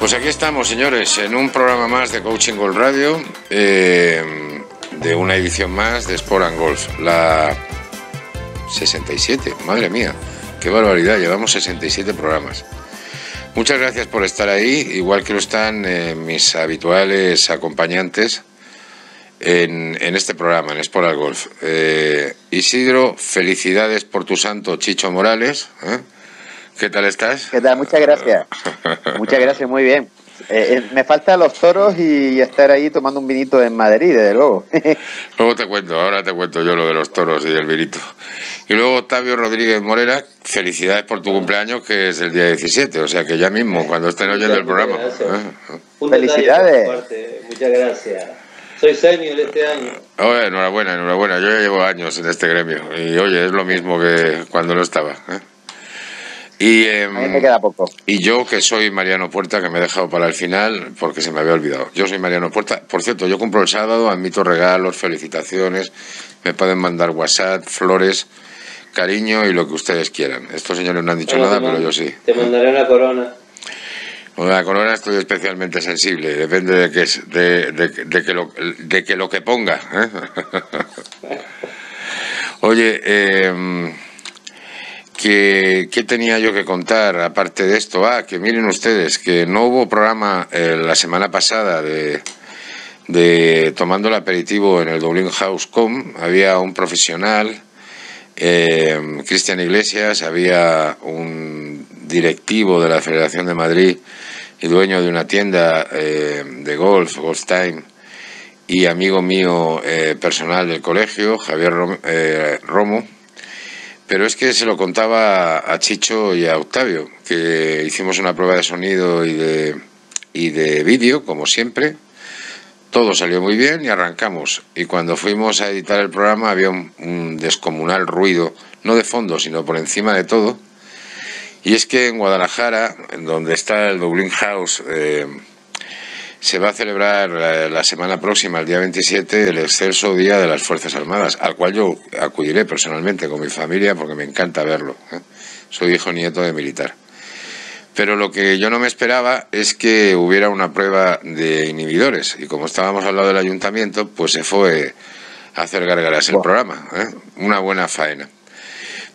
Pues aquí estamos, señores, en un programa más de Coaching Golf Radio, de una edición más de Sport and Golf, la 67, madre mía, qué barbaridad, llevamos 67 programas. Muchas gracias por estar ahí, igual que lo están mis habituales acompañantes en este programa, en Sport and Golf. Isidro, felicidades por tu santo Chicho Morales, ¿eh? ¿Qué tal estás? ¿Qué tal? Muchas gracias. Muchas gracias, muy bien. Me faltan los toros y estar ahí tomando un vinito en Madrid, desde luego. Luego te cuento, ahora te cuento yo lo de los toros y el vinito. Y luego Octavio Rodríguez Morera, felicidades por tu cumpleaños, que es el día 17, o sea que ya mismo, cuando estén oyendo el programa. Felicidades. Muchas gracias. Soy senior este año. Oye, enhorabuena, enhorabuena. Yo ya llevo años en este gremio y, oye, es lo mismo que cuando no estaba, ¿eh? Y, a mí me queda poco. Y yo, que soy Mariano Puerta, que me he dejado para el final porque se me había olvidado. Yo soy Mariano Puerta. Por cierto, yo cumplo el sábado, admito regalos, felicitaciones, me pueden mandar WhatsApp, flores, cariño y lo que ustedes quieran. Estos señores no han dicho nada, pero yo sí. Te mandaré una corona. Bueno, la corona estoy especialmente sensible, depende de que, es, de que lo que ponga, ¿eh? Oye, ¿Qué tenía yo que contar aparte de esto? Ah, que miren ustedes, que no hubo programa la semana pasada de Tomando el Aperitivo en el Dublin House Com. Había un profesional, Cristian Iglesias, había un directivo de la Federación de Madrid y dueño de una tienda de golf, Golfstein, y amigo mío personal del colegio, Javier Romo. Pero es que se lo contaba a Chicho y a Octavio, que hicimos una prueba de sonido y de vídeo, como siempre. Todo salió muy bien y arrancamos. Y cuando fuimos a editar el programa había un descomunal ruido, no de fondo, sino por encima de todo. Y es que en Guadalajara, donde está el Dublin House, se va a celebrar la semana próxima, el día 27, el excelso Día de las Fuerzas Armadas, al cual yo acudiré personalmente con mi familia porque me encanta verlo, ¿eh? Soy hijo nieto de militar. Pero lo que yo no me esperaba es que hubiera una prueba de inhibidores y, como estábamos al lado del ayuntamiento, pues se fue a hacer gárgaras el programa, ¿eh? Una buena faena.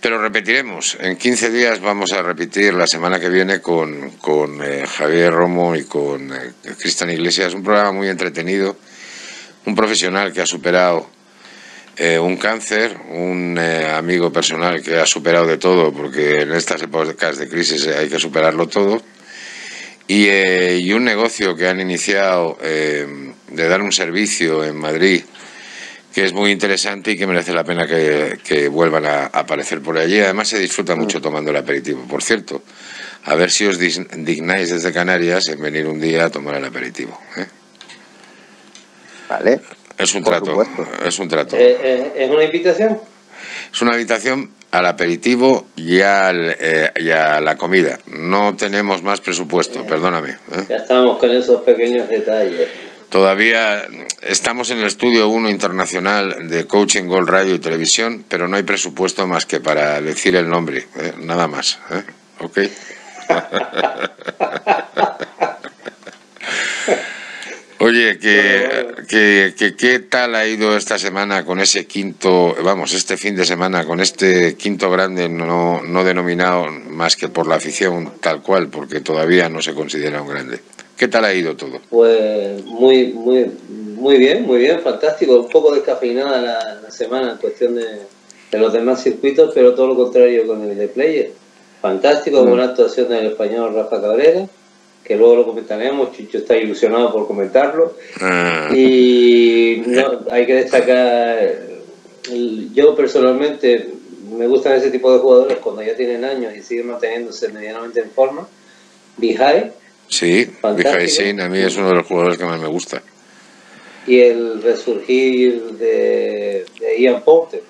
Pero repetiremos, en 15 días vamos a repetir la semana que viene con Javier Romo y con Cristian Iglesias, un programa muy entretenido, un profesional que ha superado un cáncer, un amigo personal que ha superado de todo, porque en estas épocas de crisis hay que superarlo todo, y un negocio que han iniciado de dar un servicio en Madrid, que es muy interesante y que merece la pena que vuelvan a aparecer por allí. Además se disfruta mucho tomando el aperitivo. Por cierto, a ver si os dignáis desde Canarias en venir un día a tomar el aperitivo, ¿eh? Vale. Es un trato, es un trato. ¿Es una invitación? Es una invitación al aperitivo y a la comida. No tenemos más presupuesto, perdóname, ¿eh? Ya estamos con esos pequeños detalles. Todavía estamos en el estudio 1 internacional de Coaching Golf Radio y Televisión, pero no hay presupuesto más que para decir el nombre, ¿eh? Nada más, ¿eh? ¿Ok? Oye, ¿qué tal ha ido esta semana con ese quinto, vamos, este fin de semana, con este quinto grande no denominado más que por la afición tal cual, porque todavía no se considera un grande? ¿Qué tal ha ido todo? Pues muy bien, fantástico. Un poco descafeinada la semana en cuestión de los demás circuitos, pero todo lo contrario con el de Player. Fantástico, con una actuación del español Rafa Cabrera, que luego lo comentaremos. Chicho está ilusionado por comentarlo. Y no, hay que destacar, yo personalmente me gustan ese tipo de jugadores cuando ya tienen años y siguen manteniéndose medianamente en forma. Vijay. Sí, Vijay Singh a mí es uno de los jugadores que más me gusta. Y el resurgir de Ian Poulter.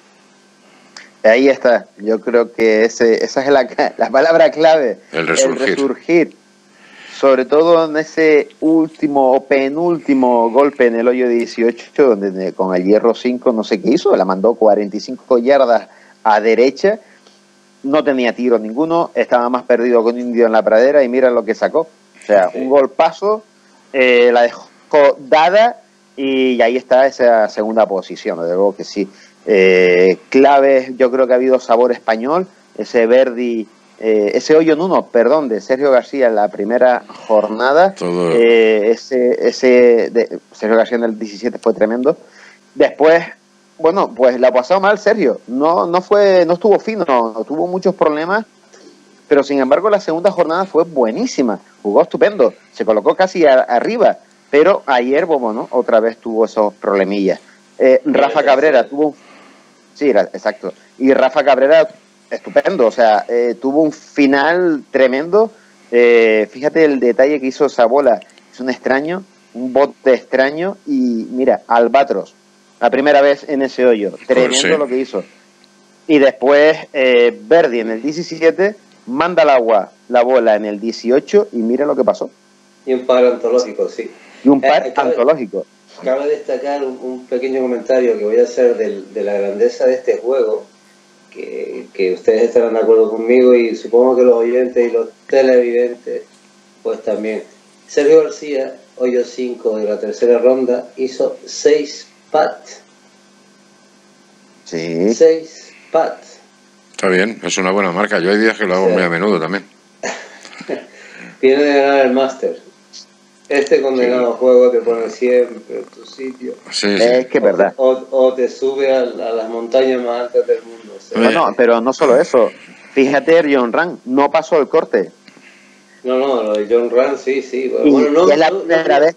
Ahí está, yo creo que esa es la palabra clave. El resurgir. Sobre todo en ese último o penúltimo golpe en el hoyo 18, donde con el hierro 5 no sé qué hizo, la mandó 45 yardas a derecha, no tenía tiro ninguno, estaba más perdido que un indio en la pradera y mira lo que sacó. O sea, sí, un golpazo, la dejó dada y ahí está esa segunda posición. Desde luego que sí. Claves, yo creo que ha habido sabor español. Ese verdi, ese hoyo en uno, perdón, de Sergio García en la primera jornada. Ese de Sergio García en el 17 fue tremendo. Después, bueno, pues la ha pasado mal Sergio. No estuvo fino, tuvo muchos problemas. Pero sin embargo la segunda jornada fue buenísima. Jugó estupendo, se colocó casi arriba. Pero ayer, bueno, otra vez tuvo esos problemillas. Rafa Cabrera tuvo... Sí, exacto. Y Rafa Cabrera, estupendo. O sea, tuvo un final tremendo. Fíjate el detalle que hizo esa bola. Es un extraño, un bote extraño. Y mira, albatros. La primera vez en ese hoyo. Tremendo, sí, lo que hizo. Y después, Verdi en el 17... manda al agua la bola en el 18 y mira lo que pasó. Y un par antológico, sí. Y un par antológico. Cabe destacar un pequeño comentario que voy a hacer de la grandeza de este juego, que ustedes estarán de acuerdo conmigo y supongo que los oyentes y los televidentes pues también. Sergio García, hoyo 5 de la tercera ronda, hizo 6 pats. Sí. 6 pats. Está bien, es una buena marca. Yo hay días que lo hago, o sea, muy a menudo también. Tiene de ganar el máster. Este condenado, sí, juego te pone siempre en tu sitio. Sí, sí. Es que es verdad. O te sube a las montañas más altas del mundo. O sea, bueno, pero no solo eso. Fíjate, John Rand no pasó el corte. No, lo de John Rand sí. Bueno, no, es la primera vez,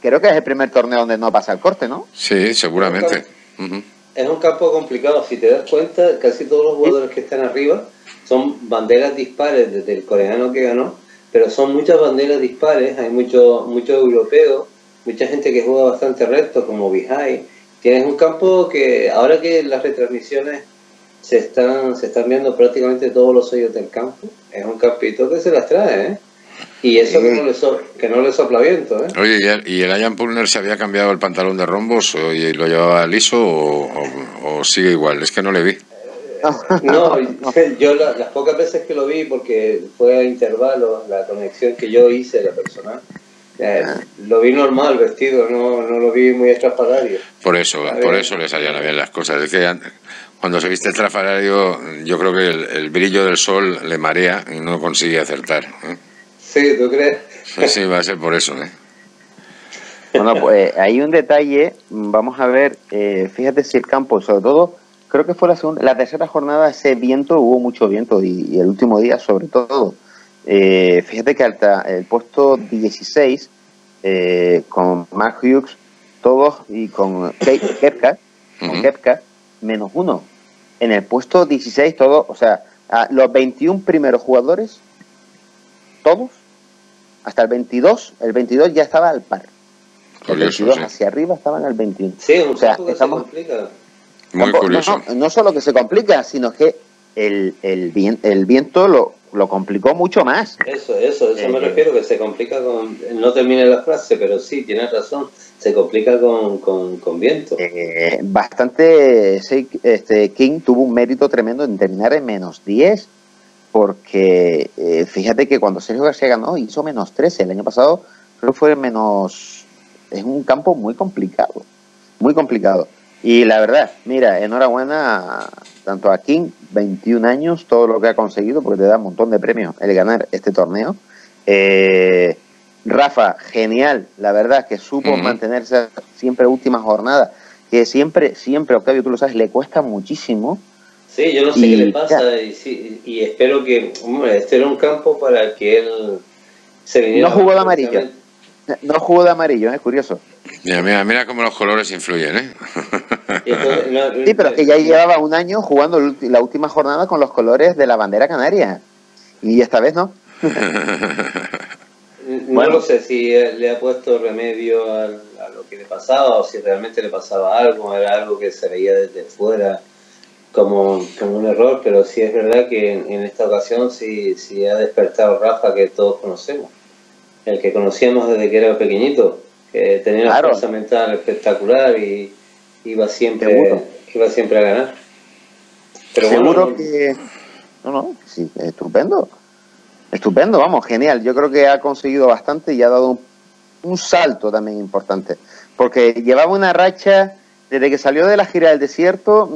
creo que es el primer torneo donde no pasa el corte, ¿no? Sí, seguramente. Uh-huh. Es un campo complicado, si te das cuenta, casi todos los jugadores que están arriba son banderas dispares, desde el coreano que ganó, pero son muchas banderas dispares, hay muchos europeos, mucha gente que juega bastante recto, como Vijay. Tienes un campo que, ahora que las retransmisiones se están viendo prácticamente todos los hoyos del campo, es un campito que se las trae, ¿eh? Y eso que no le sopla viento, ¿eh? Oye, ¿y el Ian Poulter se había cambiado el pantalón de rombos y lo llevaba liso o sigue igual? Es que no le vi. No, yo las pocas veces que lo vi, porque fue a intervalos, la conexión que yo hice, la personal, lo vi normal vestido, no lo vi muy estrafalario. Por eso le salían bien las cosas. Es que cuando se viste estrafalario, yo creo que el brillo del sol le marea y no consigue acertar, ¿eh? Sí, ¿tú crees? Sí, va a ser por eso, ¿eh? Bueno, pues hay un detalle, vamos a ver, fíjate si el campo, sobre todo, creo que fue la tercera jornada, ese viento, hubo mucho viento, y el último día sobre todo. Fíjate que hasta el puesto 16, con Mark Hughes, todos, y con Kepka, menos uno. En el puesto 16, todos, o sea, los 21 primeros jugadores, todos, hasta el 22, el 22 ya estaba al par. El 22 sí, hacia arriba estaban al 21. Sí, o sea, estamos... se complica. Muy curioso. No solo que se complica, sino que el viento lo complicó mucho más. Eso me refiero, que se complica con... No termine la frase, pero sí, tienes razón, se complica con viento. Bastante, este King tuvo un mérito tremendo en terminar en menos 10. Porque fíjate que cuando Sergio García ganó hizo menos 13. El año pasado creo que fue menos... Es un campo muy complicado. Muy complicado. Y la verdad, mira, enhorabuena tanto a King, 21 años, todo lo que ha conseguido, porque te da un montón de premios el ganar este torneo. Rafa, genial. La verdad que supo mantenerse siempre última jornada. Que siempre, Octavio, tú lo sabes, le cuesta muchísimo. Sí, yo no sé qué le pasa y espero que... Hombre, este era un campo para que él se viniera... No jugó de amarillo. No jugó de amarillo, es curioso. Mira cómo los colores influyen, ¿eh? Entonces, sí, pero es que ya llevaba un año jugando la última jornada con los colores de la bandera canaria. Y esta vez no. Bueno, no sé si le ha puesto remedio a lo que le pasaba o si realmente le pasaba algo, era algo que se veía desde fuera... Como un error, pero sí es verdad que en esta ocasión sí ha despertado Rafa, que todos conocemos, el que conocíamos desde que era pequeñito, que tenía una fuerza mental espectacular y iba siempre a ganar. Pero seguro, bueno, que... No, sí, estupendo. Estupendo, vamos, genial. Yo creo que ha conseguido bastante y ha dado un salto también importante. Porque llevaba una racha, desde que salió de la gira del desierto,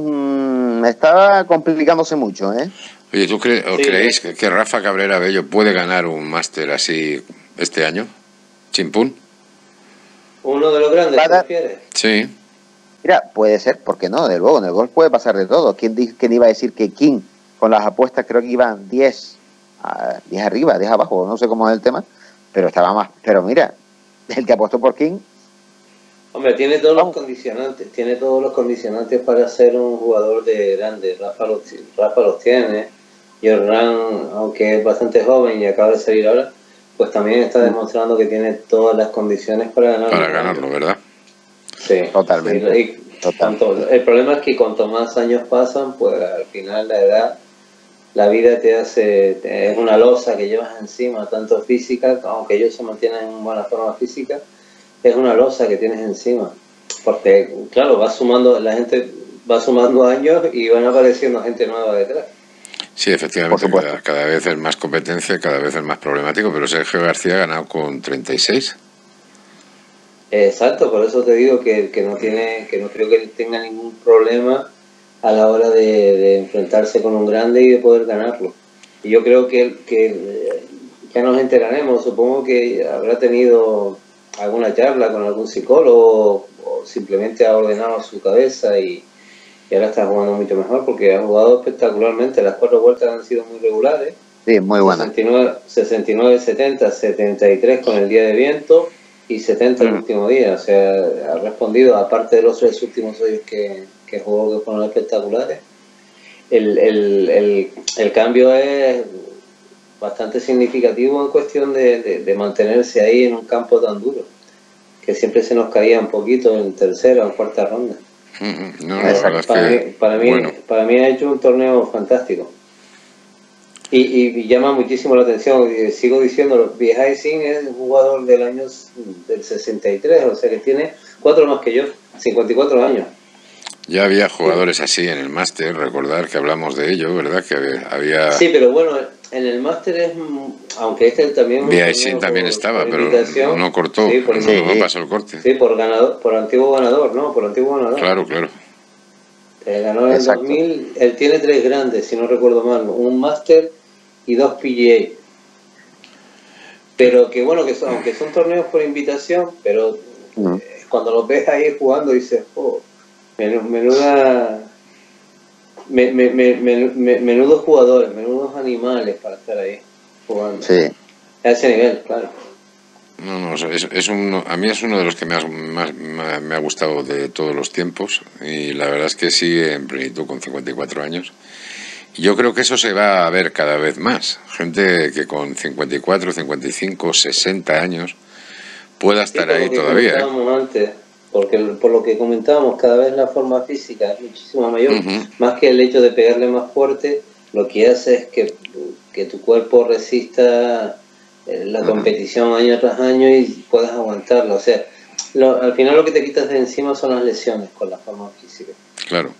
estaba complicándose mucho, ¿eh? Oye, ¿tú creéis que Rafa Cabrera Bello puede ganar un máster así este año? ¿Chimpún? Uno de los grandes, ¿te refieres? Sí. Mira, puede ser, ¿por qué no? De luego, en el golf puede pasar de todo. ¿Quién iba a decir que King, con las apuestas, creo que iban 10 arriba, 10 abajo, no sé cómo es el tema, pero estaba más. Pero mira, el que apostó por King. Hombre, tiene todos los condicionantes, para ser un jugador de grande. Rafa los tiene. John Rand, aunque es bastante joven y acaba de salir ahora, pues también está demostrando que tiene todas las condiciones para ganarlo. Para ganarlo, ¿verdad? Sí, totalmente. El problema es que cuanto más años pasan, pues al final la edad, la vida es una losa que llevas encima, tanto física, aunque ellos se mantienen en buena forma física, es una losa que tienes encima, porque claro, va sumando, la gente va sumando años y van apareciendo gente nueva detrás. Sí, efectivamente, cada vez es más competencia, cada vez es más problemático, pero Sergio García ha ganado con 36. Exacto, por eso te digo que no tiene, que no creo que tenga ningún problema a la hora de enfrentarse con un grande y de poder ganarlo. Y yo creo que ya nos enteraremos, supongo que habrá tenido alguna charla con algún psicólogo o simplemente ha ordenado su cabeza y ahora está jugando mucho mejor porque ha jugado espectacularmente. Las 4 vueltas han sido muy regulares. Sí, muy buenas. 69-70, 73 con el día de viento y 70 el último día. O sea, ha respondido, aparte de los 3 últimos hoyos que jugó que fueron espectaculares. El cambio es bastante significativo en cuestión de mantenerse ahí en un campo tan duro, que siempre se nos caía un poquito en tercera o cuarta ronda. No, para mí ha hecho un torneo fantástico. Y llama muchísimo la atención, sigo diciéndolo, Vijay Singh es jugador del año del 63, o sea que tiene 4 más que yo, 54 años. Ya había jugadores así en el máster, recordar que hablamos de ello, ¿verdad? Que había... Sí, pero bueno, en el máster es, aunque este también... Vijay Singh también estaba, pero no cortó, sí, no pasó el corte. Sí, por antiguo ganador, ¿no? Por antiguo ganador. Claro, claro. Ganó en el 2000, él tiene 3 grandes, si no recuerdo mal, un máster y 2 PGA. Pero que bueno, que son, aunque son torneos por invitación, pero cuando los ves ahí jugando dices, oh... menudos jugadores, menudos animales para estar ahí jugando. Sí. A ese nivel, claro. No, no, a mí es uno de los que me ha gustado de todos los tiempos y la verdad es que sigue en plenitud con 54 años. Y yo creo que eso se va a ver cada vez más. Gente que con 54, 55, 60 años pueda estar ahí todavía. Porque por lo que comentábamos, cada vez la forma física es muchísimo mayor, más que el hecho de pegarle más fuerte, lo que hace es que tu cuerpo resista la competición año tras año y puedas aguantarlo. O sea, al final lo que te quitas de encima son las lesiones con la forma física. Claro.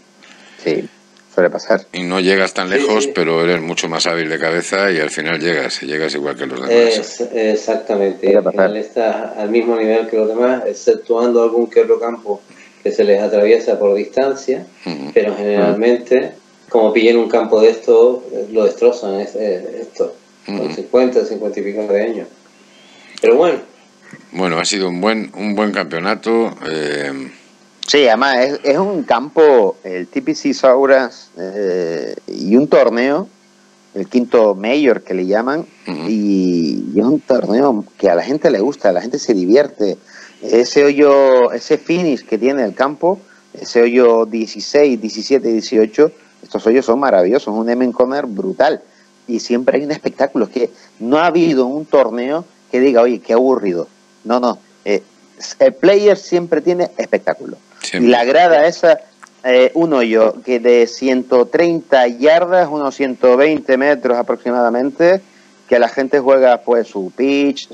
Sí, suele pasar. Y no llegas tan lejos, pero eres mucho más hábil de cabeza y al final llegas igual que los demás. Exactamente, al final estás al mismo nivel que los demás, exceptuando algún que otro campo que se les atraviesa por distancia, pero generalmente, como pillen un campo de estos, lo destrozan, con 50, 50 y pico de años. Pero bueno. Bueno, ha sido un buen campeonato. Sí, además es un campo, el TPC Sauras, y un torneo, el quinto mayor que le llaman, y es un torneo que a la gente le gusta, a la gente se divierte. Ese hoyo, ese finish que tiene el campo, ese hoyo 16, 17, 18, estos hoyos son maravillosos, un M-Corner brutal. Y siempre hay un espectáculo, es que no ha habido un torneo que diga, oye, qué aburrido. No, no, el Player siempre tiene espectáculo. Siempre. La grada esa, un hoyo que de 130 yardas, unos 120 metros aproximadamente, que la gente juega pues su pitch,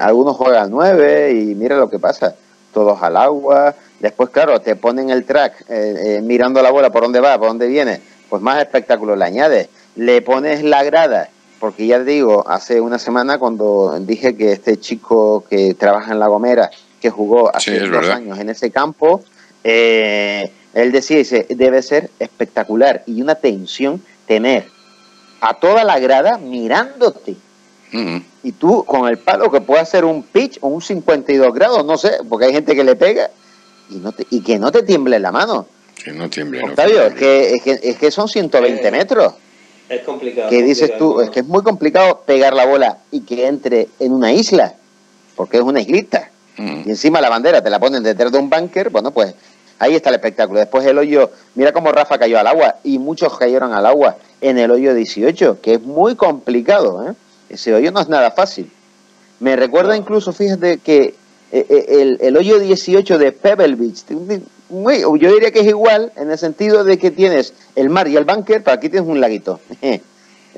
algunos juegan al 9 y mira lo que pasa, todos al agua. Después, claro, te ponen el track mirando la bola, por dónde va, por dónde viene, pues más espectáculo le añades. Le pones la grada porque ya te digo, hace una semana cuando dije que este chico que trabaja en La Gomera, que jugó hace 2 años en ese campo, él decía, dice, debe ser espectacular y una tensión tener a toda la grada mirándote. Y tú con el palo que puede hacer un pitch o un 52 grados, no sé, porque hay gente que le pega y, no te, y que no te tiemble la mano. Que no tiemble, Octavio, no, es que son 120 metros. Es complicado. ¿Qué dices tú? Es que es muy complicado pegar la bola y que entre en una isla, porque es una islita. Y encima la bandera te la ponen detrás de un bunker. Bueno, pues ahí está el espectáculo. Después el hoyo, mira cómo Rafa cayó al agua y muchos cayeron al agua en el hoyo 18, que es muy complicado, ¿eh? Ese hoyo no es nada fácil. Me recuerda incluso, fíjate, que el hoyo 18 de Pebble Beach, yo diría que es igual en el sentido de que tienes el mar y el búnker, pero aquí tienes un laguito,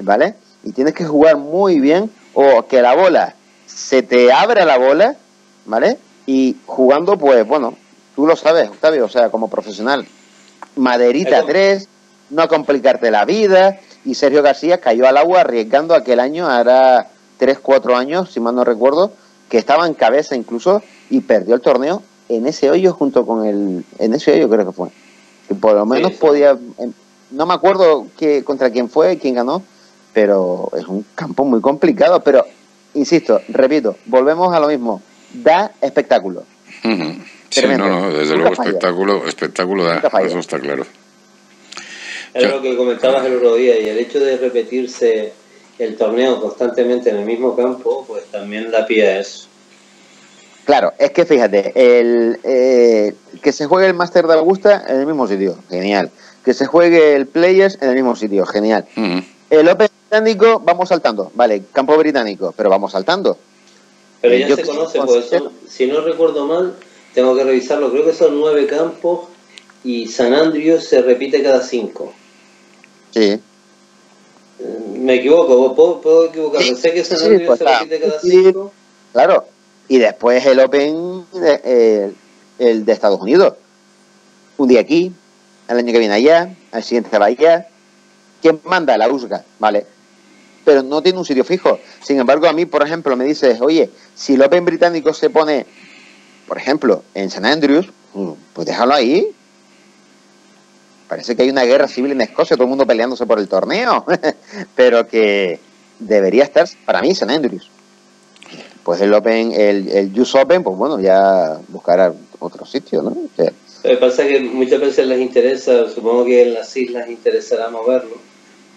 ¿vale? Y tienes que jugar muy bien o que la bola se te abra la bola, ¿vale? Y jugando, pues, bueno, tú lo sabes, Octavio, o sea, como profesional, maderita 3, no complicarte la vida. Y Sergio García cayó al agua arriesgando aquel año, hará 3-4 años, si mal no recuerdo, que estaba en cabeza incluso y perdió el torneo en ese hoyo junto con el... En ese hoyo creo que fue. Que por lo menos podía... No me acuerdo contra quién fue, quién ganó, pero es un campo muy complicado. Pero, insisto, repito, volvemos a lo mismo. Da espectáculo. Sí, no, desde luego espectáculo da, eso está claro. Es lo que comentabas el otro día, y el hecho de repetirse el torneo constantemente en el mismo campo, pues también da pie a eso. Claro, es que fíjate, que se juegue el Master de Augusta en el mismo sitio, genial. Que se juegue el Players en el mismo sitio, genial. El Open británico, vamos saltando, vale, campo británico, pero vamos saltando. Pero ya se conoce, pues son, si no recuerdo mal, tengo que revisarlo, creo que son 9 campos y St. Andrews se repite cada 5. Sí. Me equivoco, puedo equivocarme. Sí, sé que St. Andrews se repite cada 5. Claro. Y después el Open, el de Estados Unidos. Un día aquí, el año que viene allá, al siguiente va allá. ¿Quién manda? La USGA, ¿vale? Pero no tiene un sitio fijo. Sin embargo, a mí, por ejemplo, me dices, oye, si el Open británico se pone, por ejemplo, en St. Andrews, pues déjalo ahí. Parece que hay una guerra civil en Escocia, todo el mundo peleándose por el torneo, pero que debería estar, para mí, St. Andrews. Pues el Open, el US Open, pues bueno, ya buscará otro sitio, ¿no? O sea, lo que pasa es que muchas veces les interesa, supongo que en las islas interesará moverlo,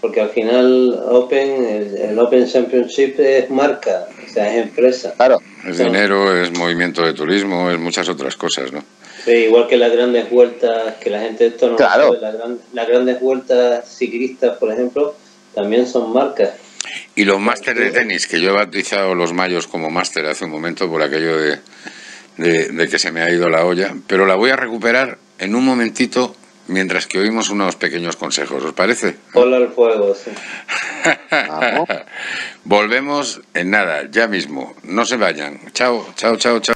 porque al final Open, el Open Championship es marca, o sea, es empresa. Claro. Es dinero, es movimiento de turismo, es muchas otras cosas, ¿no? Sí, igual que las grandes vueltas, que la gente esto no claro. Sabe, las grandes vueltas ciclistas, por ejemplo, también son marcas. Y los máster de tenis, que yo he bautizado los mayos como máster hace un momento por aquello de que se me ha ido la olla, pero la voy a recuperar en un momentito mientras que oímos unos pequeños consejos, ¿os parece? Hola al fuego, sí. Volvemos en nada, ya mismo, no se vayan. Chao, chao, chao, chao.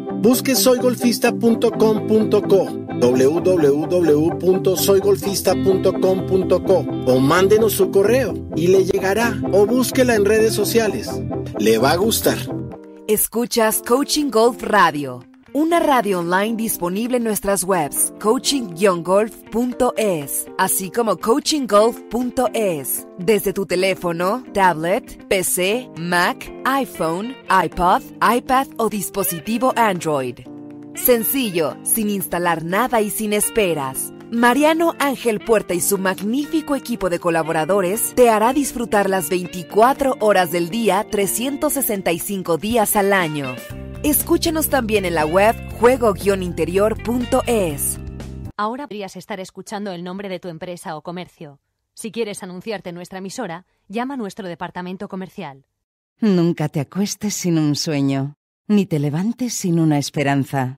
Busque soygolfista.com.co, www.soygolfista.com.co, o mándenos su correo y le llegará, o búsquela en redes sociales. Le va a gustar. Escuchas Coaching Golf Radio, una radio online disponible en nuestras webs coaching-golf.es, así como coachinggolf.es, desde tu teléfono, tablet, PC, Mac, iPhone, iPod, iPad o dispositivo Android. Sencillo, sin instalar nada y sin esperas. Mariano Ángel Puerta y su magnífico equipo de colaboradores te hará disfrutar las 24 horas del día, 365 días al año. Escúchanos también en la web juego-interior.es. Ahora podrías estar escuchando el nombre de tu empresa o comercio. Si quieres anunciarte en nuestra emisora, llama a nuestro departamento comercial. Nunca te acuestes sin un sueño, ni te levantes sin una esperanza.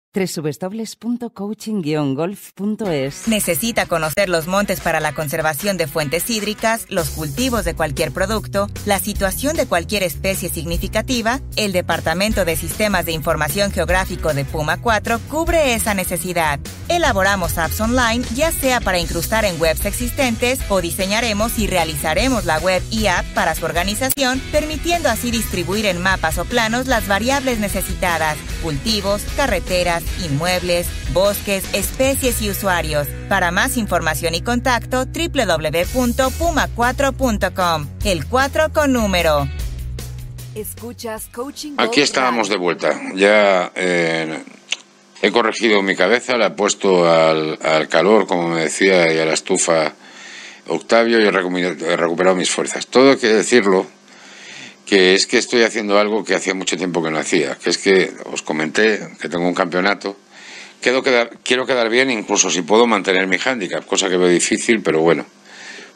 www.coaching-golf.es. Necesita conocer los montes para la conservación de fuentes hídricas, los cultivos de cualquier producto, la situación de cualquier especie significativa. El Departamento de Sistemas de Información Geográfico de Puma 4 cubre esa necesidad. Elaboramos apps online, ya sea para incrustar en webs existentes o diseñaremos y realizaremos la web y app para su organización, permitiendo así distribuir en mapas o planos las variables necesitadas, cultivos, carreteras, inmuebles, bosques, especies y usuarios. Para más información y contacto, www.puma4.com. El 4 con número. Escuchas Coaching. Aquí estábamos de vuelta. Ya he corregido mi cabeza, la he puesto al calor, como me decía, y a la estufa Octavio, y he recuperado mis fuerzas. Todo hay que decirlo, que es que estoy haciendo algo que hacía mucho tiempo que no hacía, que es que os comenté que tengo un campeonato, quiero quedar bien, incluso si puedo mantener mi hándicap, cosa que veo difícil, pero bueno,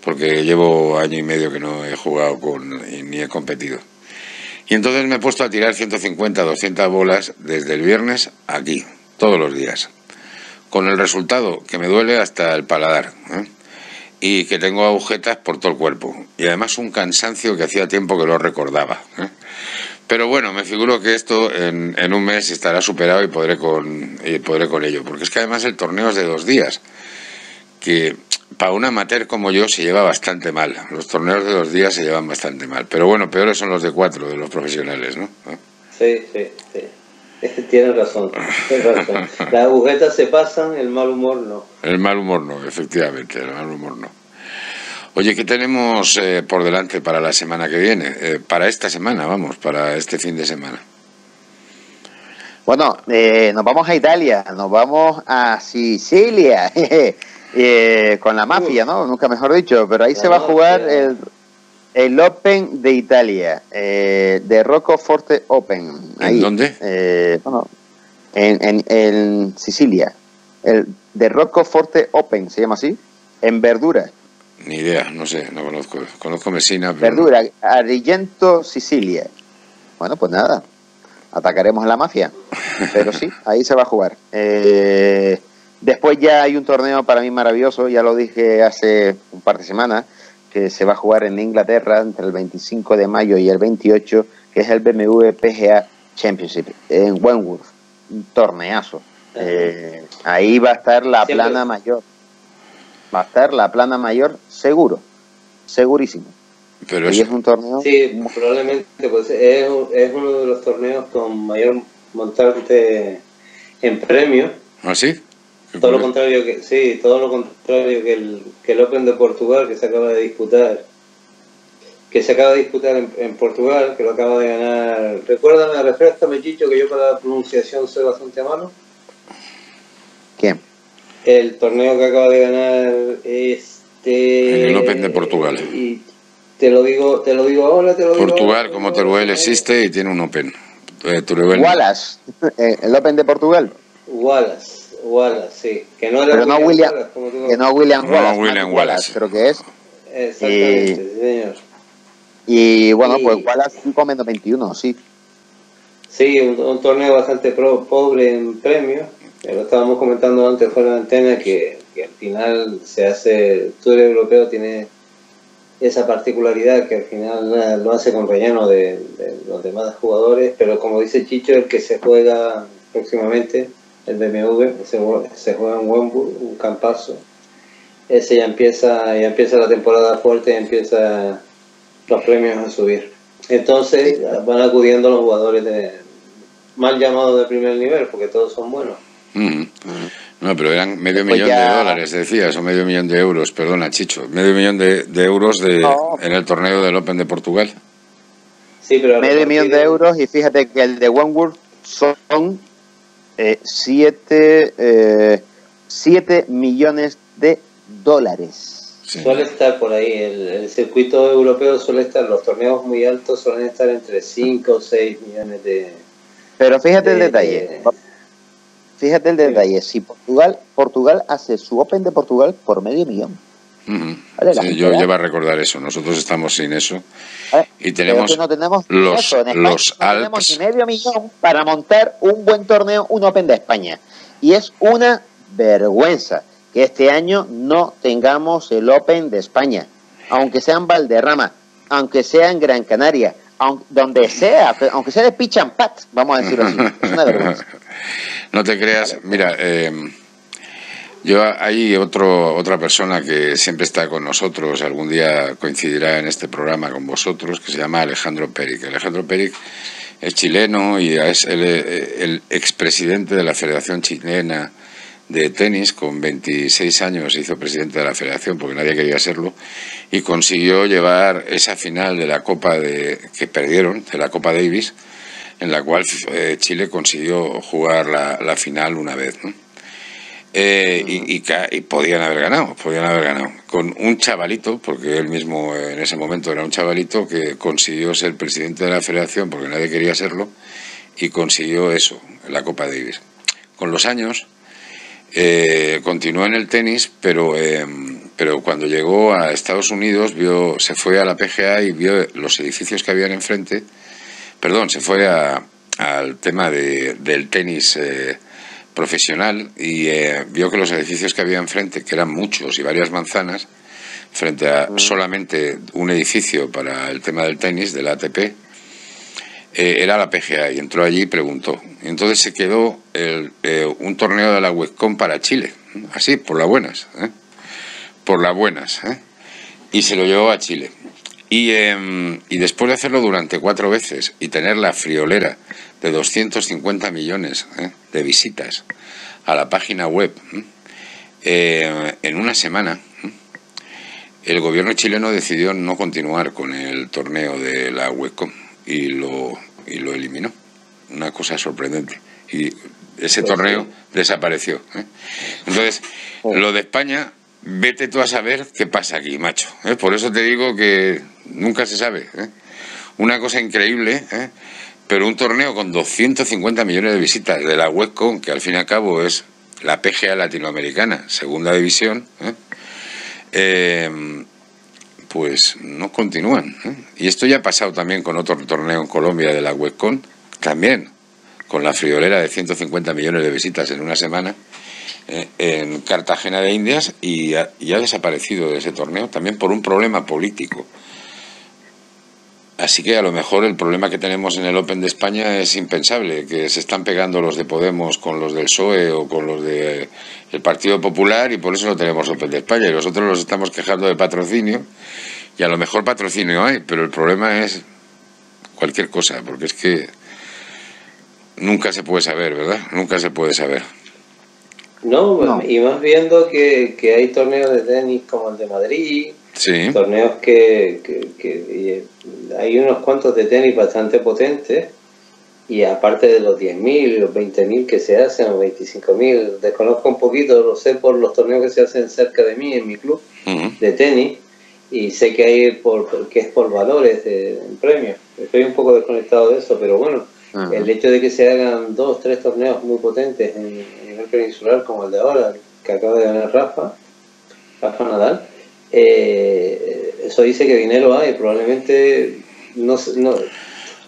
porque llevo año y medio que no he jugado ni he competido. Y entonces me he puesto a tirar 150, 200 bolas desde el viernes aquí, todos los días, con el resultado que me duele hasta el paladar, ¿eh? Y que tengo agujetas por todo el cuerpo. Y además un cansancio que hacía tiempo que lo recordaba. Pero bueno, me figuro que esto en un mes estará superado y podré con ello. Porque es que además el torneo es de 2 días. Que para un amateur como yo se lleva bastante mal. Los torneos de 2 días se llevan bastante mal. Pero bueno, peores son los de 4, de los profesionales, ¿no? Sí, sí, sí. Tienes razón, tienes razón. Las agujetas se pasan, el mal humor no. El mal humor no, efectivamente, el mal humor no. Oye, ¿qué tenemos por delante para la semana que viene? Para esta semana, vamos, para este fin de semana. Bueno, nos vamos a Italia, nos vamos a Sicilia, con la mafia, ¿no? Nunca mejor dicho, pero ahí se va a jugar el Open de Italia, de Rocco Forte Open. Ahí. ¿En dónde? Bueno, en Sicilia. El de Rocco Forte Open, se llama así, en Verdura. Ni idea, no sé, no conozco. Conozco Messina, pero... Verdura, Agrigento, Sicilia. Bueno, pues nada, atacaremos a la mafia. Pero sí, ahí se va a jugar. Después ya hay un torneo para mí maravilloso, ya lo dije hace un par de semanas, que se va a jugar en Inglaterra entre el 25 de mayo y el 28, que es el BMW PGA Championship en Wentworth, un torneazo. Ahí va a estar la plana mayor, va a estar la plana mayor seguro, segurísimo. Pero y es un torneo... Sí, probablemente, pues es uno de los torneos con mayor montante en premio. ¿Ah, sí? Todo lo contrario que el Open de Portugal, que se acaba de disputar en Portugal, que lo acaba de ganar. Recuérdame, refrescame, Chicho, que yo para la pronunciación soy bastante malo. ¿Quién? El torneo que acaba de ganar el Open de Portugal, y te lo digo ahora, te lo digo Portugal ahora, como Teruel existe y tiene un Open. Wallace, el Open de Portugal. Wallace, sí, que no era William Wallace, creo que es. Exactamente, señor. Y bueno, sí, pues Wallace 5-21, sí. Sí, un torneo bastante pobre en premios. Lo estábamos comentando antes fuera de antena, que al final se hace el Tour Europeo, tiene esa particularidad que al final lo hace con relleno de los demás jugadores. Pero como dice Chicho, el que se juega próximamente, el BMW, se juega en Wentworth, un campazo. Ese ya empieza la temporada fuerte, ya empiezan los premios a subir. Entonces van acudiendo los jugadores de mal llamados de primer nivel, porque todos son buenos. No, pero eran medio millón de dólares, decías, o medio millón de euros, perdona, Chicho, medio millón de euros en el torneo del Open de Portugal. Sí, pero medio millón de euros, y fíjate que el de Wentworth son 7 millones de dólares. Sí. Suele estar por ahí, el circuito europeo suele estar, los torneos muy altos suelen estar entre 5 o 6 millones de... Pero fíjate el detalle, fíjate el detalle, si Portugal hace su Open de Portugal por medio millón. ¿Vale? Sí, yo llevo a recordar eso, nosotros estamos sin eso. ¿Vale? Y tenemos, no tenemos los Alps. No tenemos ni medio millón para montar un buen torneo, un Open de España. Y es una vergüenza que este año no tengamos el Open de España, aunque sea en Valderrama, aunque sea en Gran Canaria, aunque, donde sea, aunque sea de pitch and pat, vamos a decirlo así. Es una vergüenza. No te creas, mira, yo hay otra persona que siempre está con nosotros, algún día coincidirá en este programa con vosotros, que se llama Alejandro Pérez. Alejandro Pérez es chileno y es el expresidente de la Federación Chilena de Tenis. Con 26 años se hizo presidente de la federación porque nadie quería serlo, y consiguió llevar esa final de la Copa que perdieron, de la Copa Davis, en la cual Chile consiguió jugar la final una vez, ¿no? Y podían haber ganado con un chavalito, porque él mismo en ese momento era un chavalito que consiguió ser presidente de la federación porque nadie quería serlo, y consiguió eso, la Copa Davis. Con los años continuó en el tenis, pero cuando llegó a Estados Unidos se fue a la PGA y vio los edificios que habían enfrente. Perdón, se fue al tema del tenis profesional y vio que los edificios que había enfrente, que eran muchos y varias manzanas, frente a solamente un edificio para el tema del tenis, de la ATP, era la PGA, y entró allí y preguntó. Y entonces se quedó un torneo de la Web.com para Chile, así, por las buenas, y se lo llevó a Chile. Y después de hacerlo durante 4 veces y tener la friolera de 250 millones de visitas a la página web en una semana, el gobierno chileno decidió no continuar con el torneo de la Web.com y lo eliminó. Una cosa sorprendente. Y ese torneo desapareció. Entonces, lo de España... Vete tú a saber qué pasa aquí, macho. Por eso te digo que nunca se sabe. Una cosa increíble, pero un torneo con 250 millones de visitas de la Web.com, que al fin y al cabo es la PGA latinoamericana, segunda división, pues no continúan. Y esto ya ha pasado también con otro torneo en Colombia de la Web.com, también con la friolera de 150 millones de visitas en una semana, en Cartagena de Indias, y ha desaparecido de ese torneo también por un problema político. Así que a lo mejor el problema que tenemos en el Open de España es impensable, que se están pegando los de Podemos con los del PSOE o con los del Partido Popular, y por eso no tenemos Open de España, y nosotros nos estamos quejando de patrocinio, y a lo mejor patrocinio hay, pero el problema es cualquier cosa, porque es que nunca se puede saber, ¿verdad? Nunca se puede saber. No, no, y más viendo que hay torneos de tenis como el de Madrid, sí, torneos que hay unos cuantos de tenis bastante potentes, y aparte de los 10.000, los 20.000 que se hacen, o 25.000, desconozco un poquito, lo sé por los torneos que se hacen cerca de mí, en mi club de tenis, y sé que hay que es por valores en premios. Estoy un poco desconectado de eso, pero bueno, el hecho de que se hagan 2 o 3 torneos muy potentes en el peninsular, como el de ahora, que acaba de ganar Rafa Nadal, eso dice que dinero hay, probablemente no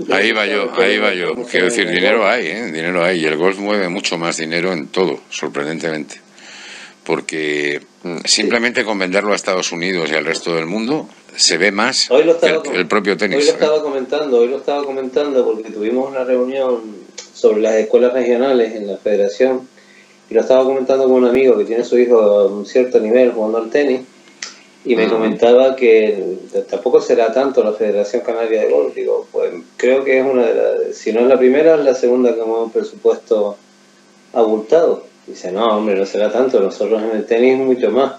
ahí va yo, quiero decir, dinero hay, y el golf mueve mucho más dinero en todo, sorprendentemente, porque simplemente con venderlo a Estados Unidos y al resto del mundo se ve más el propio tenis. Hoy lo estaba comentando porque tuvimos una reunión sobre las escuelas regionales en la federación, y lo estaba comentando con un amigo que tiene su hijo a un cierto nivel jugando al tenis, y me comentaba que tampoco será tanto la Federación Canaria de Golf. Digo, pues creo que es una de las, si no es la primera, es la segunda que mueve un presupuesto abultado. Dice, no, hombre, no será tanto, nosotros en el tenis mucho más.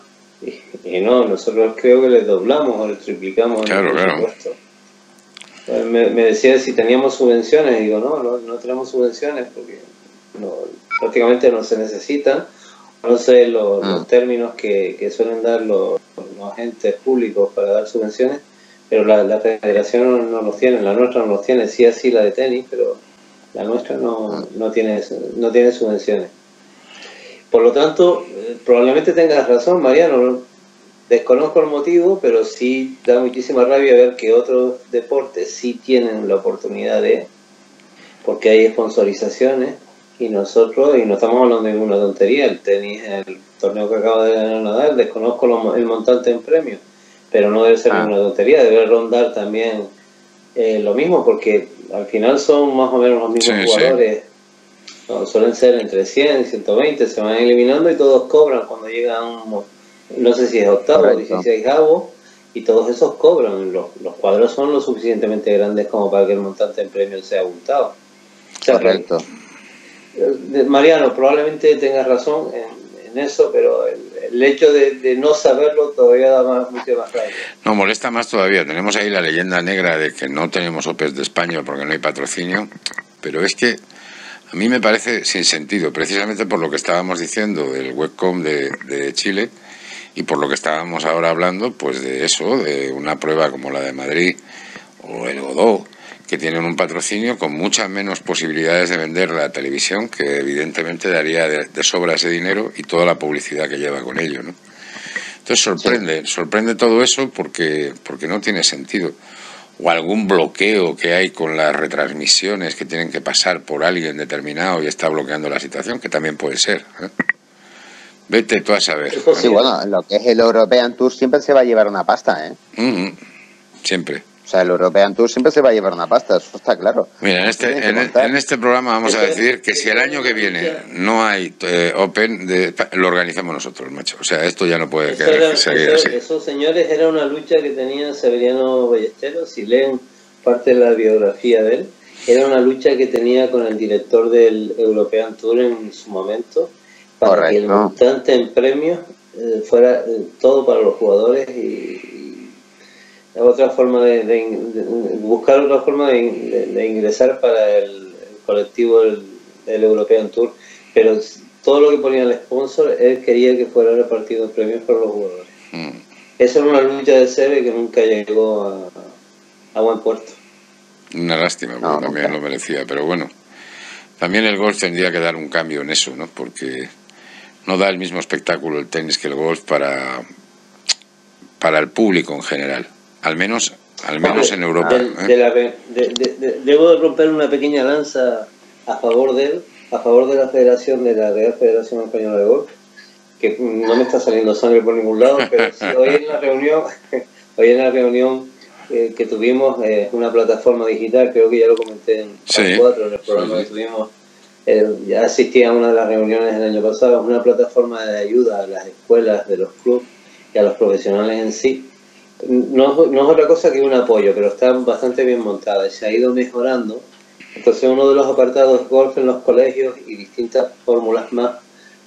Y no, nosotros creo que les doblamos o les triplicamos el presupuesto. Claro. Me decía si teníamos subvenciones, digo, no tenemos subvenciones porque no, prácticamente no se necesitan. No sé los términos que suelen dar los agentes públicos para dar subvenciones, pero la federación no los tiene, la nuestra no los tiene, sí así la de tenis, pero la nuestra no tiene subvenciones. Por lo tanto, probablemente tengas razón, Mariano, desconozco el motivo, pero sí da muchísima rabia ver que otros deportes sí tienen la oportunidad de, porque hay sponsorizaciones. Y nosotros, y no estamos hablando de ninguna tontería, el tenis, el torneo que acaba de ganar Nadal, desconozco el montante en premios, pero no debe ser ninguna tontería, debe rondar también lo mismo, porque al final son más o menos los mismos jugadores, no, suelen ser entre 100 y 120, se van eliminando y todos cobran cuando llegan, no sé si es octavo o 16avo, y todos esos cobran, los cuadros son lo suficientemente grandes como para que el montante en premios sea abultado. O sea, correcto. Mariano, probablemente tengas razón en eso, pero el hecho de no saberlo todavía da mucho más rabia. No, molesta más todavía. Tenemos ahí la leyenda negra de que no tenemos Opes de España porque no hay patrocinio, pero es que a mí me parece sin sentido, precisamente por lo que estábamos diciendo del Web.com de Chile y por lo que estábamos ahora hablando, pues de eso, de una prueba como la de Madrid o el Godó, que tienen un patrocinio con muchas menos posibilidades de vender la televisión, que evidentemente daría de sobra ese dinero y toda la publicidad que lleva con ello, ¿no? Entonces sorprende todo eso porque no tiene sentido. O algún bloqueo que hay con las retransmisiones que tienen que pasar por alguien determinado y está bloqueando la situación, que también puede ser, ¿eh? Vete tú a saber. Sí, bueno, lo que es el European Tour siempre se va a llevar una pasta, ¿eh? Siempre. O sea, el European Tour siempre se va a llevar una pasta, eso está claro. Mira, en este programa vamos a decidir que si el año que viene no hay Open, lo organizamos nosotros, macho. O sea, esto ya no puede seguir así. Esos señores, era una lucha que tenía Severiano Ballesteros, si leen parte de la biografía de él, era una lucha que tenía con el director del European Tour en su momento, para Correcto. Que el montante en premios fuera todo para los jugadores y otra forma de buscar otra forma de ingresar para el colectivo del European Tour, pero todo lo que ponía el sponsor, él quería que fuera repartido en premios por los jugadores. Esa era una lucha de serie que nunca llegó a buen puerto. Una lástima, porque también lo merecía, pero bueno, también el golf tendría que dar un cambio en eso, ¿no? Porque no da el mismo espectáculo el tenis que el golf para el público en general. Al menos en Europa. Debo romper una pequeña lanza a favor de él, a favor de la Federación, de la Real Federación Española de Golf, que no me está saliendo sangre por ningún lado, pero sí, hoy en la reunión que tuvimos, una plataforma digital, creo que ya lo comenté en Canal 4, en el programa que tuvimos, ya asistí a una de las reuniones el año pasado, una plataforma de ayuda a las escuelas de los clubes y a los profesionales en sí. No es otra cosa que un apoyo, pero está bastante bien montada y se ha ido mejorando. Entonces uno de los apartados, golf en los colegios y distintas fórmulas más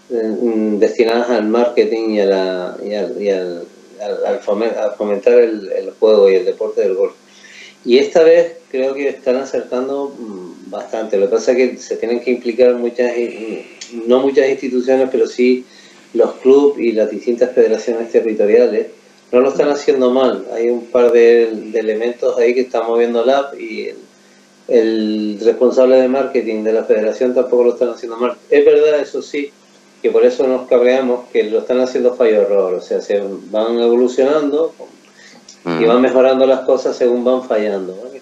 destinadas al marketing y a fomentar el juego y el deporte del golf. Y esta vez creo que están acertando bastante. Lo que pasa es que se tienen que implicar no muchas instituciones, pero sí los clubes y las distintas federaciones territoriales. No lo están haciendo mal, hay un par de elementos ahí que están moviendo el app y el responsable de marketing de la federación tampoco lo están haciendo mal. Es verdad, eso sí, que por eso nos cabreamos, que lo están haciendo fallo error, o sea, se van evolucionando y van mejorando las cosas según van fallando, ¿vale?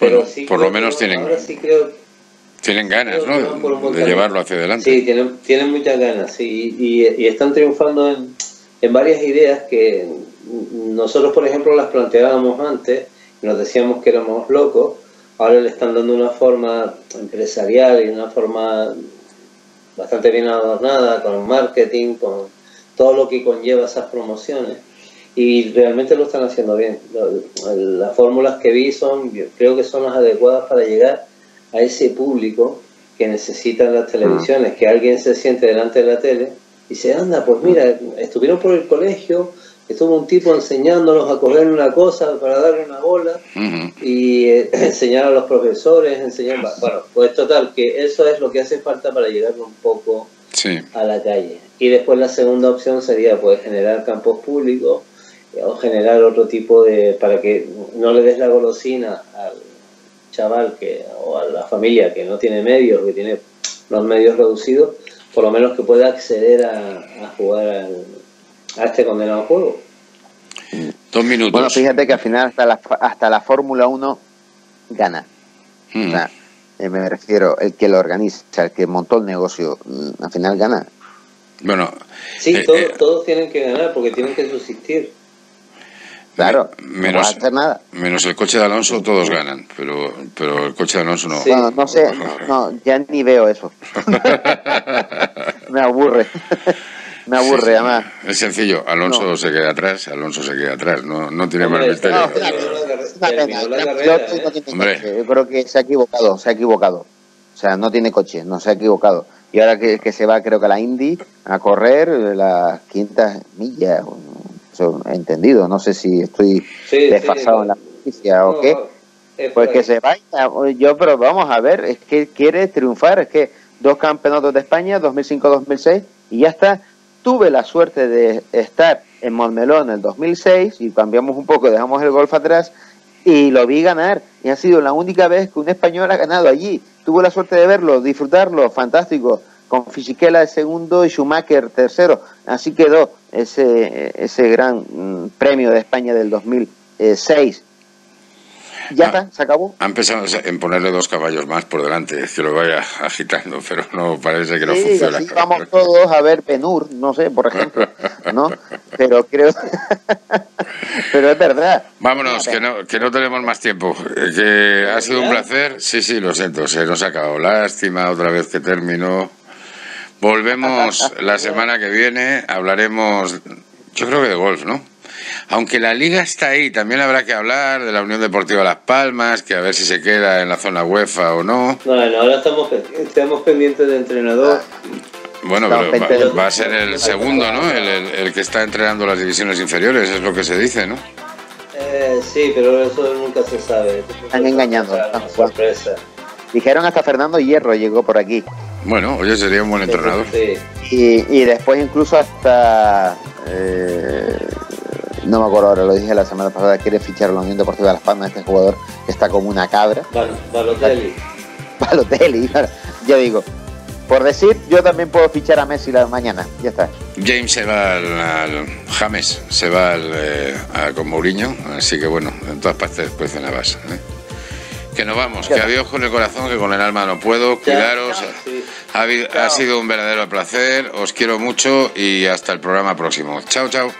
Pero bueno, sí, por lo menos tienen, ahora sí creo, tienen ganas, ¿no? De llevarlo hacia adelante. Sí, tienen muchas ganas, sí, y están triunfando en varias ideas que nosotros, por ejemplo, las planteábamos antes, nos decíamos que éramos locos, ahora le están dando una forma empresarial y una forma bastante bien adornada, con marketing, con todo lo que conlleva esas promociones. y realmente lo están haciendo bien. Las fórmulas que vi son, creo que son las adecuadas para llegar a ese público que necesitan las televisiones, que alguien se siente delante de la tele y dice, anda, pues mira, estuvieron por el colegio, estuvo un tipo enseñándonos a coger una cosa para darle una bola y enseñar a los profesores, enseñar... Bueno, pues total, que eso es lo que hace falta para llegar un poco a la calle. Y después la segunda opción sería pues generar campos públicos o generar otro tipo de... para que no le des la golosina al chaval que, o a la familia que no tiene medios, que tiene los medios reducidos, por lo menos que pueda acceder a jugar al... a este condenado juego. 2 minutos. Bueno, fíjate que al final hasta la Fórmula 1 gana. O sea, me refiero, el que lo organiza, el que montó el negocio, al final gana. Bueno, sí, todos tienen que ganar porque tienen que subsistir. Claro, menos, no hacer nada. Menos el coche de Alonso, todos ganan, pero el coche de Alonso no. Sí. Bueno, no sé, no, ya ni veo eso. Me aburre. Me aburre, sí, además. Es sencillo, Alonso se queda atrás, no tiene más misterio. Yo creo que se ha equivocado. O sea, no tiene coche, no se ha equivocado. Y ahora que se va, creo que a la Indy, a correr las 500 millas, eso he entendido, no sé si estoy desfasado en la noticia o qué. Pues que se vaya, pero vamos a ver, es que quiere triunfar, es que 2 campeonatos de España, 2005-2006, y ya está. Tuve la suerte de estar en Montmeló en el 2006 y cambiamos un poco, dejamos el golf atrás y lo vi ganar. Y ha sido la única vez que un español ha ganado allí. Tuve la suerte de verlo, disfrutarlo, fantástico. Con Fisichella el segundo y Schumacher tercero. Así quedó ese gran premio de España del 2006. Ya está, se acabó. Ha empezado en ponerle 2 caballos más por delante, que lo vaya agitando, pero no parece que no funciona. Sí, vamos todos a ver Ben-Hur, no sé, por ejemplo, ¿no? Pero creo... pero es verdad. Vámonos, que no tenemos más tiempo. Que ha sido un placer. Sí, lo siento, se nos ha acabado. Lástima otra vez que terminó. Volvemos la semana que viene, hablaremos, yo creo que de golf, ¿no? Aunque la liga está ahí, también habrá que hablar de la Unión Deportiva Las Palmas, que a ver si se queda en la zona UEFA o no. Bueno, ahora estamos pendientes de entrenador. Bueno, pero va a ser el segundo, ¿no? El que está entrenando las divisiones inferiores, es lo que se dice, ¿no? Sí, pero eso nunca se sabe. Están engañando. Sorpresa. Dijeron hasta Fernando Hierro llegó por aquí. Bueno, oye, sería un buen entrenador. Sí. Y después incluso hasta... no me acuerdo ahora, lo dije la semana pasada, quiere fichar a la Unión Deportiva de Las Palmas, este jugador que está como una cabra. Balotelli, ya digo. Por decir, yo también puedo fichar a Messi la mañana, ya está. James se va con Mourinho, así que bueno, en todas partes pues en la base. Que nos vamos, que adiós con el corazón, que con el alma no puedo, cuidaros. Ha sido un verdadero placer, os quiero mucho y hasta el programa próximo. Chao. Chao.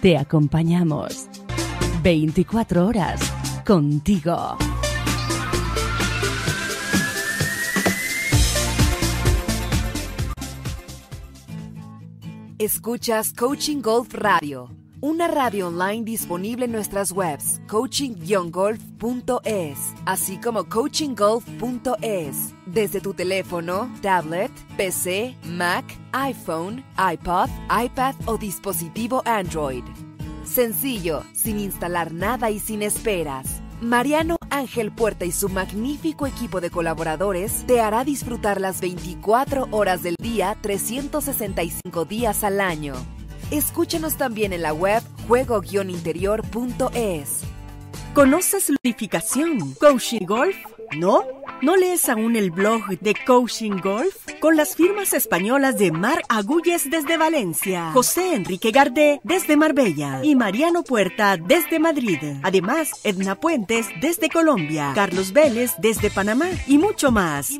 Te acompañamos 24 horas contigo. Escuchas Coaching Golf Radio, una radio online disponible en nuestras webs coaching-golf.es, así como coachinggolf.es, desde tu teléfono, tablet, PC, Mac, iPhone, iPod, iPad o dispositivo Android. Sencillo, sin instalar nada y sin esperas. Mariano Ángel Puerta y su magnífico equipo de colaboradores te hará disfrutar las 24 horas del día, 365 días al año. Escúchanos también en la web juego-interior.es. ¿Conoces lubrificación? ¿Coaching Golf? ¿No? ¿No lees aún el blog de Coaching Golf? Con las firmas españolas de Mar Agulles desde Valencia, José Enrique Gardé desde Marbella y Mariano Puerta desde Madrid. Además, Edna Puentes desde Colombia, Carlos Vélez desde Panamá y mucho más.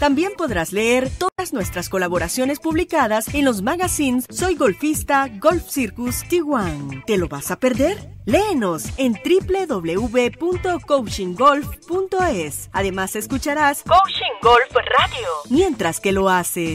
También podrás leer todas nuestras colaboraciones publicadas en los magazines Soy Golfista, Golf Circus, Tijuana. ¿Te lo vas a perder? Léenos en www.coachinggolf.es. Además escucharás Coaching Golf Radio mientras que lo haces.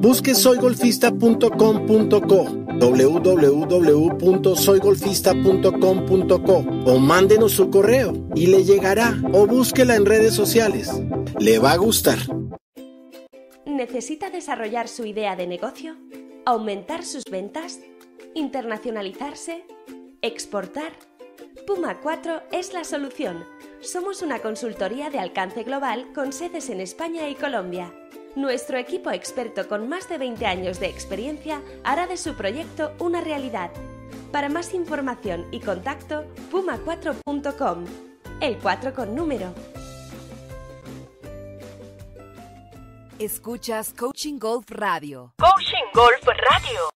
Busque soygolfista.com.co. www.soygolfista.com.co o mándenos su correo y le llegará, o búsquela en redes sociales. Le va a gustar. ¿Necesita desarrollar su idea de negocio? ¿Aumentar sus ventas? ¿Internacionalizarse? ¿Exportar? Puma 4 es la solución. Somos una consultoría de alcance global con sedes en España y Colombia. Nuestro equipo experto con más de 20 años de experiencia hará de su proyecto una realidad. Para más información y contacto, puma4.com. El 4 con número. Escuchas Coaching Golf Radio. Coaching Golf Radio.